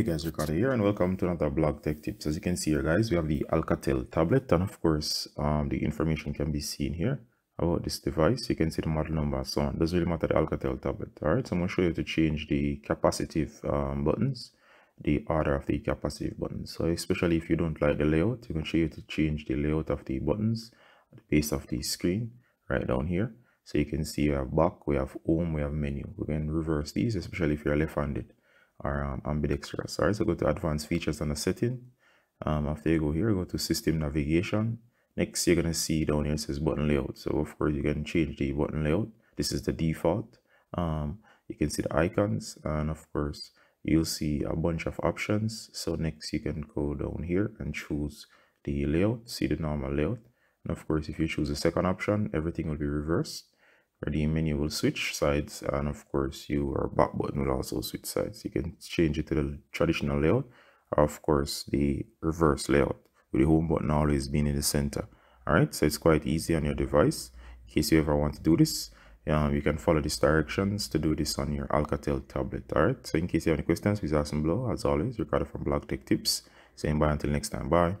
Hey guys, Ricardo here and welcome to another Blog Tech Tips. As you can see here guys, we have the Alcatel tablet, and of course the information can be seen here about this device. You can see the model number, so on. Doesn't really matter, the Alcatel tablet. All right, so I'm going to show you how to change the capacitive buttons, the order of the capacitive buttons. So especially if you don't like the layout, you can show you to change the layout of the buttons at the base of the screen right down here. So you can see we have back, we have home, we have menu. We can reverse these, especially if you're left-handed or ambidextrous. All right, so go to advanced features and the setting. After you go here, go to system navigation. Next, you're going to see down here it says button layout. So of course you can change the button layout. This is the default. You can see the icons, and of course you'll see a bunch of options. So next you can go down here and choose the layout, see the normal layout, and of course if you choose the second option, everything will be reversed. The menu will switch sides, and of course your back button will also switch sides. You can change it to the traditional layout, or of course the reverse layout with the home button always being in the center. All right, so it's quite easy on your device. In case you ever want to do this, you can follow these directions to do this on your Alcatel tablet. All right, so in case you have any questions, please ask them below. As always, Ricardo from Blog Tech Tips saying bye until next time. Bye.